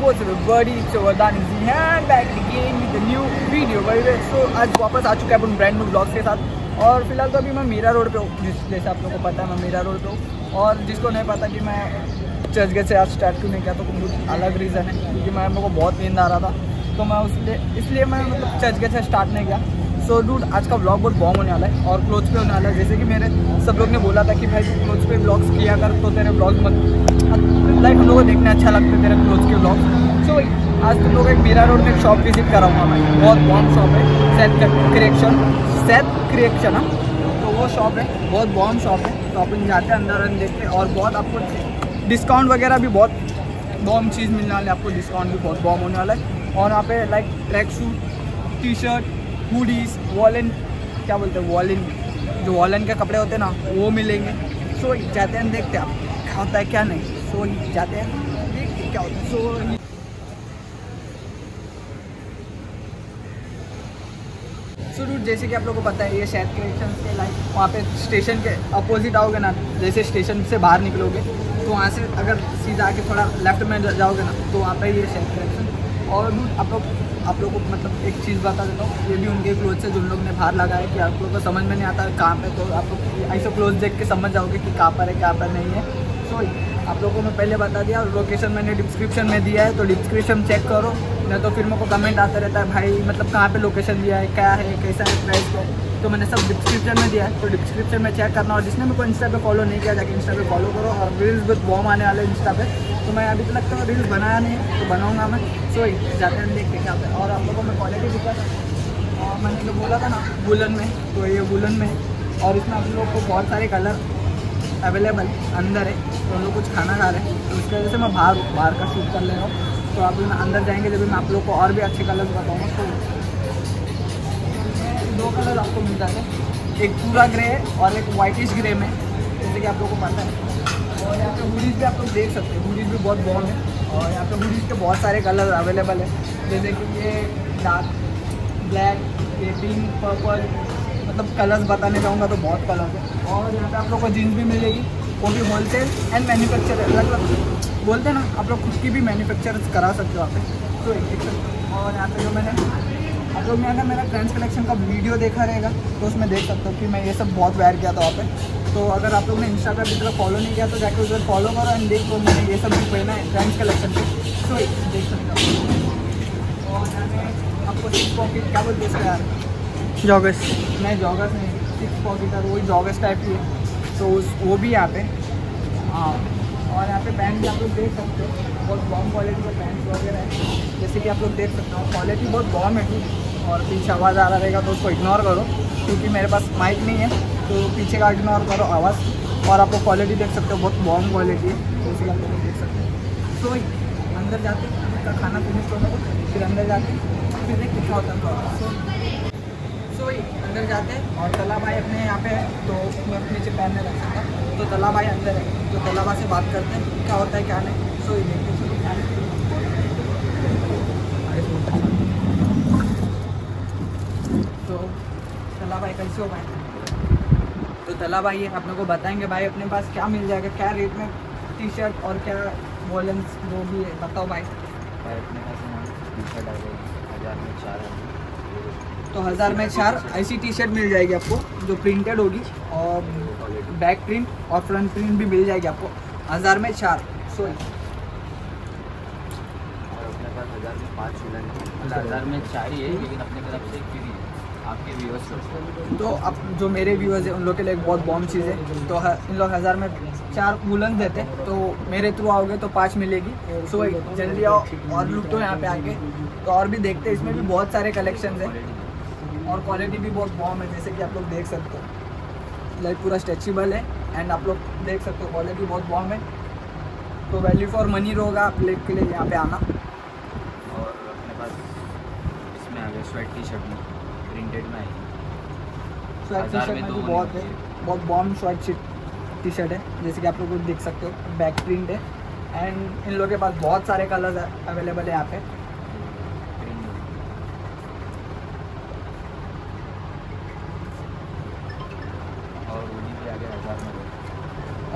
what's up everybody, so Vardhan is in hand back again with the new video भाई। So आज वापस आ चुका है अपन ब्रांड न्यू ब्लॉग के साथ। और फिलहाल तो अभी मैं मीरा रोड पे हूँ, जिस जैसे आप लोगों को पता है मैं मीरा रोड पे हूँ। और जिसको नहीं पता कि मैं चर्चगेट से आज स्टार्ट क्यों नहीं किया तो कुछ अलग रीज़न है, क्योंकि मैं मेरे को बहुत नींद आ रहा था तो मैं इसलिए मैं मतलब चर्चगेट से स्टार्ट नहीं किया। सो डूड आज का ब्लॉग बहुत बॉम होने वाला है और क्लोथ्स पे होने वाला है, जैसे कि मेरे सब लोग ने बोला था कि भाई क्लोथ्स पे ब्लॉग्स किया कर तो तेरे ब्लॉग लाइक हम लोगों को देखना अच्छा लगता है तेरे क्लोज के ब्लॉग। सो आज तुम लोग एक मीरा रोड में एक शॉप विजिट कराऊंगा मैं, बहुत बॉम्ब शॉप है, सैद क्रिएशन है तो वो शॉप है, बहुत बॉम्ब शॉप है। तो अपन जाते हैं अंदर देखते हैं और बहुत आपको डिस्काउंट वगैरह भी बहुत बॉम्ब चीज़ मिलने वाली है, आपको डिस्काउंट भी बहुत बॉम्ब होने वाला है। और वहाँ पे like track suit, T shirt, hoodies, वॉलन क्या बोलते हैं वॉलन, जो वॉलन के कपड़े होते हैं ना वो मिलेंगे। सो जाते हैं देखते हैं आप क्या होता है क्या नहीं। सो जाते हैं क्या होता है। सो जैसे कि आप लोगों को पता है ये सैद क्रिएशन से लाइक वहाँ पे स्टेशन के अपोजिट आओगे ना, जैसे स्टेशन से बाहर निकलोगे तो वहाँ से अगर सीधा आके थोड़ा लेफ्ट में जाओगे ना तो वहाँ पे ये सैद क्रिएशन। और आप लोगों को मतलब एक चीज़ बता देता हूँ, ये भी उनके क्लोथ से जिन लोग ने बाहर लगाया कि आप लोगों को समझ में नहीं आता कहाँ पर, तो आप लोग ऐसे क्लोथ देख के समझ जाओगे कि कहाँ पर है कहाँ पर नहीं है। सो आप लोगों को मैं पहले बता दिया और लोकेशन मैंने डिस्क्रिप्शन में दिया है, तो डिस्क्रिप्शन चेक करो, नहीं तो फिर मेरे को कमेंट आता रहता है भाई मतलब कहाँ पे लोकेशन दिया है, क्या है, कैसा है, प्राइस को, तो मैंने सब डिस्क्रिप्शन में दिया है, तो डिस्क्रिप्शन में चेक करना। और जिसने मेरे को इंस्टा पे फॉलो नहीं किया जाके इंस्टा पे फॉलो करो। और रील्स बहुत बॉम्ब आने वाले इंस्टा पे, तो मैं अभी तक तो रील्स बनाया नहीं है तो बनाऊँगा मैं। सो जाते हैं देखते क्या होता है। और आप लोगों को मैं क्वालिटी दिखा था, और मैंने जो बोला था ना वुलन में, तो ये वुलन में है और इसमें आप लोगों को बहुत सारे कलर अवेलेबल अंदर है। तो हम लोग कुछ खाना खा रहे हैं तो उसकी वजह से मैं बाहर का शूट कर ले रहा हूँ। तो आप लोग अंदर जाएंगे जब मैं आप लोग को और भी अच्छे कलर बताऊँगा। तो दो कलर आपको मिल जाते हैं, एक पूरा ग्रे है और एक वाइटिश ग्रे में, जैसे कि आप लोगों को पता है। और यहाँ पे हुडीज़ भी आप लोग देख सकते हैं, हुडीज़ भी बहुत बॉम्ब है। और यहाँ पे हुडीज़ के बहुत सारे कलर अवेलेबल है, जैसे कि ये डार्क ब्लैक, ये पिंक, पर्पल, मतलब कलर्स बताने जाऊँगा तो बहुत कलर है। और यहाँ पे आप लोग को जीन्स भी मिलेगी, वो भी होलसेल एंड मैन्युफैक्चर, मतलब बोलते हैं ना आप लोग खुद की भी मैन्युफैक्चर करा सकते हो आप। तो और यहाँ पे जो मैंने आप लोग में अगर मेरा ट्रेंड्स कलेक्शन का वीडियो देखा रहेगा तो उसमें देख सकते हो कि मैं ये सब बहुत वेयर किया था वहाँ पे। तो अगर आप लोग ने इंस्टाग्राम की तरफ फॉलो नहीं किया तो जाकर उधर फॉलो करो एंड देख लो, मैंने ये सब भी पहना है ट्रेंड्स कलेक्शन पर, तो देख सकते हो। और मैंने आपको सिक्स पॉकेट क्या बोलते हैं यार, जॉगर्स नहीं, जॉगर्स नहीं, सिक्स पॉकेट है, वही जॉगर्स टाइप की है तो वो भी यहाँ पे। हाँ, और यहाँ पे पैंट भी आप लोग देख सकते हो, बहुत बॉम क्वालिटी का पैंट वगैरह है, जैसे कि आप लोग देख सकते हो क्वालिटी बहुत बॉम है ठीक। और पीछे आवाज़ आ रहा रहेगा तो उसको इग्नोर करो क्योंकि मेरे पास माइक नहीं है, तो पीछे का इग्नोर करो आवाज़। और आप लोग क्वालिटी देख सकते हो, बहुत बॉम क्वालिटी है, जैसे कि आप लोग देख सकते हो। तो अंदर जाते हैं, खाना फिनिश होगा फिर अंदर जाते हैं, फिर देख कितना होता है। तो अंदर जाते हैं और तला भाई अपने यहाँ पे, तो मैं नीचे पैर में रख सकता हूँ, तो तला भाई अंदर है, तो तला भाई से बात करते हैं क्या होता है क्या नहीं। सो तो तला भाई कैसे हो भाई, तो तला भाई अपने को बताएंगे भाई अपने पास क्या मिल जाएगा, क्या रेट में टी शर्ट और क्या वॉलेंस वो भी है, बताओ भाई। भाई अपने पास टी शर्ट आ गई 1000 में 4 तो 1000 में 4 ऐसी टी शर्ट मिल जाएगी आपको जो प्रिंटेड होगी, और बैक प्रिंट और फ्रंट प्रिंट भी मिल जाएगी आपको 1000 में 4। सो अपने पास 1000 में 5 मिलेंगे, 1000 में 4 ही है, लेकिन अपने तरफ से फ्री है आपके व्यूअर्स को। तो अब जो मेरे व्यूअर्स हैं उन लोग के लिए एक बहुत बॉम्ब चीज़ है, तो इन लोग 1000 में 4 बुलंद देते हैं, तो मेरे थ्रू आओगे तो 5 मिलेगी। सो जल्दी आओ और लुक दो यहाँ पे आके, तो और भी देखते हैं, इसमें भी बहुत सारे कलेक्शन हैं और क्वालिटी भी बहुत बॉम्ब है, जैसे कि आप लोग देख सकते हो लाइक पूरा स्ट्रेचेबल है एंड आप लोग देख सकते हो क्वालिटी बहुत बॉम्ब है। तो वैल्यू फॉर मनी होगा आप लोग के लिए यहाँ पे आना। और अपने पास इसमें आ गया स्वेट टी शर्ट में, प्रिंटेड में स्वेट टी शर्ट में भी बहुत है, बहुत बॉम्ब स्वेट टी शर्ट है, जैसे कि आप लोग देख सकते हो बैक प्रिंट है एंड इन लोगों के पास बहुत सारे कलर्स अवेलेबल है यहाँ पे।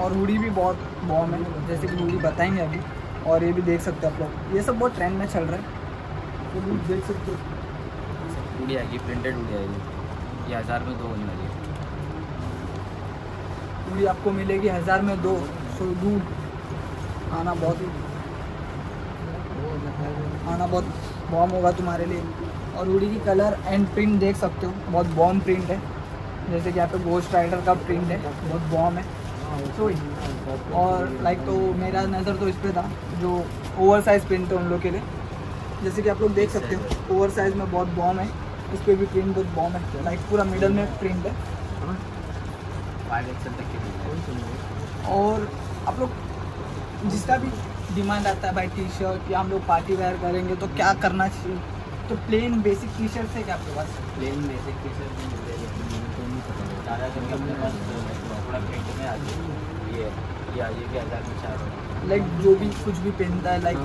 और हुडी भी बहुत बॉम है, जैसे कि हुडी बताएंगे अभी। और ये भी देख सकते हो आप लोग, ये सब बहुत ट्रेंड में चल रहा है, तो देख सकते हो। हुडी आएगी, प्रिंटेड हुडी आएगी, ये 1000 में 2 होने वाली है। हुडी आपको मिलेगी 1000 में 2, सो दूर आना बहुत बॉम होगा तुम्हारे लिए। और हुडी की कलर एंड प्रिंट देख सकते हो, बहुत बॉम प्रिंट है, जैसे कि यहाँ पे गोस्ट राइडर का प्रिंट है, बहुत बॉम है। और लाइक तो मेरा नज़र तो इस पे था जो ओवर साइज़ प्रिंट है उन लोग के लिए, जैसे कि आप लोग देख सकते हो ओवर साइज़ में बहुत बॉम है, इस पर भी प्रिंट बहुत बॉम है, लाइक पूरा मिडल में प्रिंट है। और आप लोग जिसका भी डिमांड आता है भाई टी शर्ट या हम लोग पार्टी वेयर करेंगे तो क्या करना चाहिए, तो प्लेन बेसिक टी शर्ट से क्या आपके पास प्लेन बेसिक टी शर्ट में लाइक जो भी कुछ भी पहनता है लाइक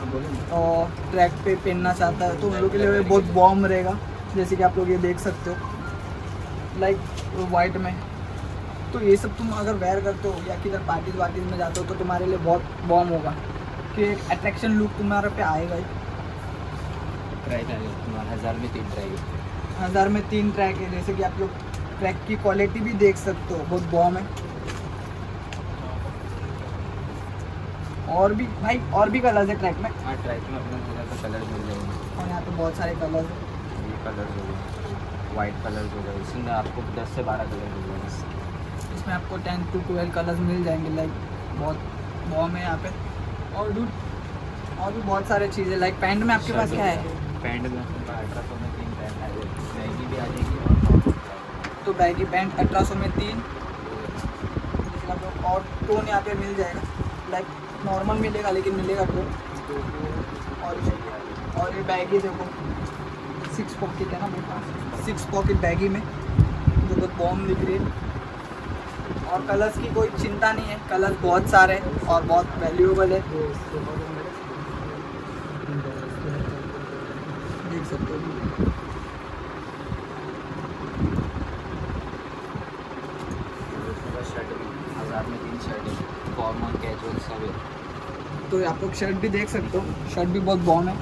ट्रैक पे पहनना चाहता है तो उन लोगों के लिए बहुत बॉम रहेगा, जैसे कि आप लोग ये देख सकते हो लाइक वाइट में। तो ये सब तुम अगर वेयर करते हो या किधर पार्टीज वार्टीज में जाते हो तो तुम्हारे लिए बहुत बॉम होगा, कि एक अट्रैक्शन लुक तुम्हारे पे आएगा ही। ट्रैक है तुम्हारा 1000 में 3 ट्रैक है, 1000 में 3 ट्रैक है, जैसे कि आप लोग ट्रैक की क्वालिटी भी देख सकते हो, बहुत बॉम है। और भी भाई और भी कलर्स है ट्रैक में, हाँ ट्रैक में अपने कलर मिल जाएंगे, और यहाँ पर बहुत सारे कलर्स हैं, ये कलर्स हो गए, वाइट कलर्स हो गए, इसमें आपको 10 से 12 कलर मिल जाएंगे, इसमें आपको 10 से 12 कलर्स मिल जाएंगे, लाइक बहुत बॉम है यहाँ पे। और डूड और भी बहुत सारे चीज़ें लाइक पैंट में आपके पास क्या है, पैंट में 1800 में 3 पैंट भी आ जाएगी, तो बैगी पैंट 1800 में 3 और टोन यहाँ पे मिल जाएगा, लाइक नॉर्मल मिलेगा लेकिन मिलेगा टोन। और ये बैगी देखो 6 पॉकेट है ना मेरे पास, 6 पॉकेट बैगी में जो बहुत बॉम दिख रही है। और कलर्स की कोई चिंता नहीं है, कलर बहुत सारे हैं और बहुत वैल्यूएबल है, देख सकते हो। शर्ट भी 1000 में 3 शर्ट है, फॉर्मल कैजुअल सब है, तो आप लोग शर्ट भी देख सकते हो, शर्ट भी बहुत बॉम है,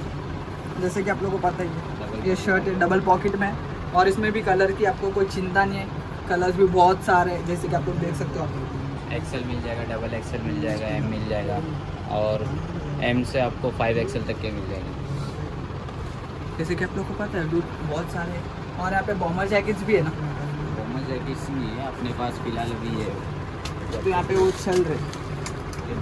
जैसे कि आप लोगों को पता ही है, ये शर्ट है डबल पॉकेट में है, और इसमें भी कलर की आपको कोई चिंता नहीं है, कलर्स भी बहुत सारे हैं, जैसे कि आप लोग देख सकते हो, आप एक्सेल मिल जाएगा, डबल XL मिल जाएगा, एम मिल जाएगा, और एम से आपको 5XL तक के मिल जाएंगे, जैसे कि आप लोग को पता है डूड बहुत सारे हैं। और यहाँ पे बॉमर जैकेट्स भी है ना, बॉमर जैकेट्स भी है अपने पास फिलहाल भी है, तो यहाँ पे वो चल रहे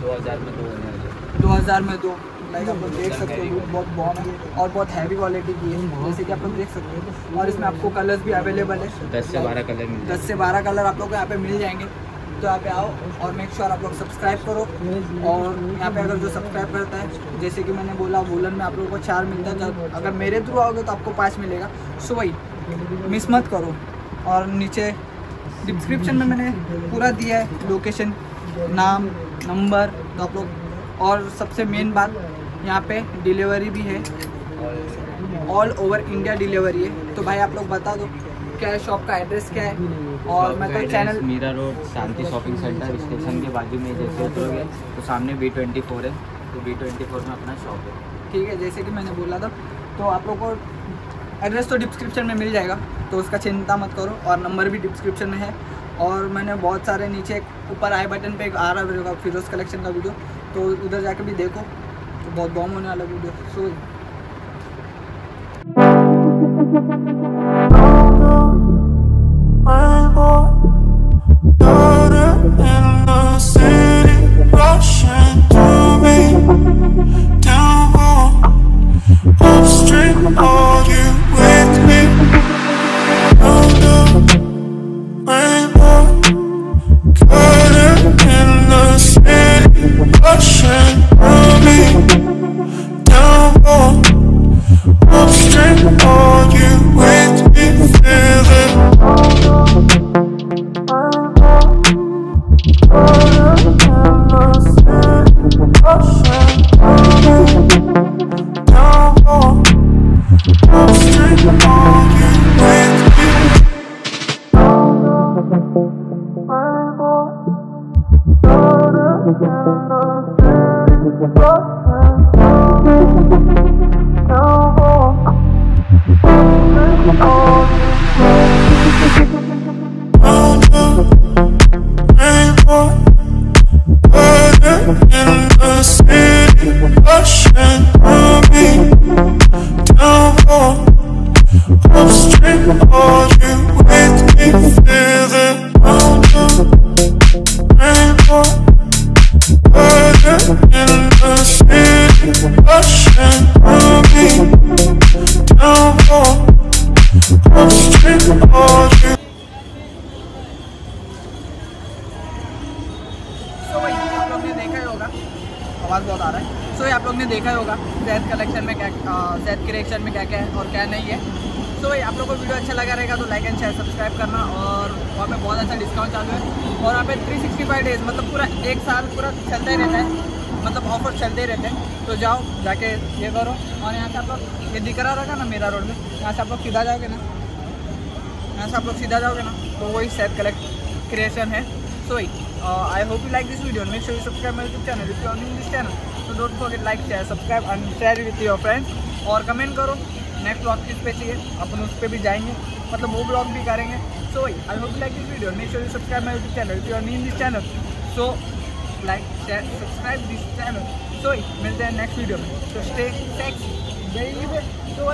2000 में 2 होने वाले, 2000 में 2 लाइक आप लोग देख सकते हो, बहुत बॉम है और बहुत हैवी क्वालिटी की है, जैसे कि आप लोग देख सकते हो। और इसमें आपको कलर्स भी अवेलेबल है, 10 से 12 कलर मिल, 10 से 12 कलर आप लोग को यहाँ पे मिल जाएंगे, तो यहाँ पे आओ और मेक श्योर आप लोग सब्सक्राइब करो। और यहाँ पे अगर जो सब्सक्राइब करता है, जैसे कि मैंने बोला वूलन में आप लोगों को 4 मिलता है, अगर मेरे थ्रू आओगे तो आपको 5 मिलेगा, सो वही मिस मत करो। और नीचे डिस्क्रिप्शन में मैंने पूरा दिया है, लोकेशन, नाम, नंबर, तो आप लोग। और सबसे मेन बात, यहाँ पे डिलीवरी भी है, ऑल ओवर इंडिया डिलीवरी है, तो भाई आप लोग बता दो क्या है शॉप का एड्रेस क्या है। और मतलब channel Mira road, Shanti shopping centre, station के बाजू में जैसे उतरोगे तो सामने B24 है, तो B24 में अपना शॉप है, ठीक है, जैसे कि मैंने बोला था। तो आप लोग को एड्रेस तो डिस्क्रिप्शन में मिल जाएगा, तो उसका चिंता मत करो, और नंबर भी डिस्क्रिप्शन में है। और मैंने बहुत सारे नीचे ऊपर आई बटन पर आ रहा वीडियो का, फिरोज कलेक्शन का वीडियो, तो उधर जाके भी देखो, तो बहुत बॉम होने वाला वीडियो, आवाज़ बहुत आ रहा है। सो ये आप लोग ने देखा ही होगा सैद कलेक्शन में क्या, सैद क्रिएशन में क्या क्या है और क्या नहीं है। सो ये आप लोग को वीडियो अच्छा लगा रहेगा तो लाइक एंड शेयर सब्सक्राइब करना। और वहाँ पे बहुत अच्छा डिस्काउंट चालू है और वहाँ पे 365 डेज मतलब पूरा एक साल पूरा चलता ही रहता है, मतलब ऑफर चलते ही रहते हैं। तो जाओ जाके ये करो। और यहाँ से आप लोग ये दिख रहा रहेगा ना मीरा रोड में, यहाँ से आप लोग सीधा जाओगे ना, यहाँ से आप लोग सीधा जाओगे ना, तो वही सैद क्रिएशन है। So I hope you like this video. Make sure you subscribe my YouTube channel if you are new to this channel. So don't forget like, share, subscribe and share with your friends. और comment करो next blog किस पे चाहिए, अपन उस पर भी जाएंगे, मतलब वो ब्लॉग भी करेंगे। So I hope you like this video. Make sure you subscribe my YouTube channel if you are new to this channel. So like, share, subscribe this channel. So मिलते हैं नेक्स्ट वीडियो में। So stay sexy, baby. So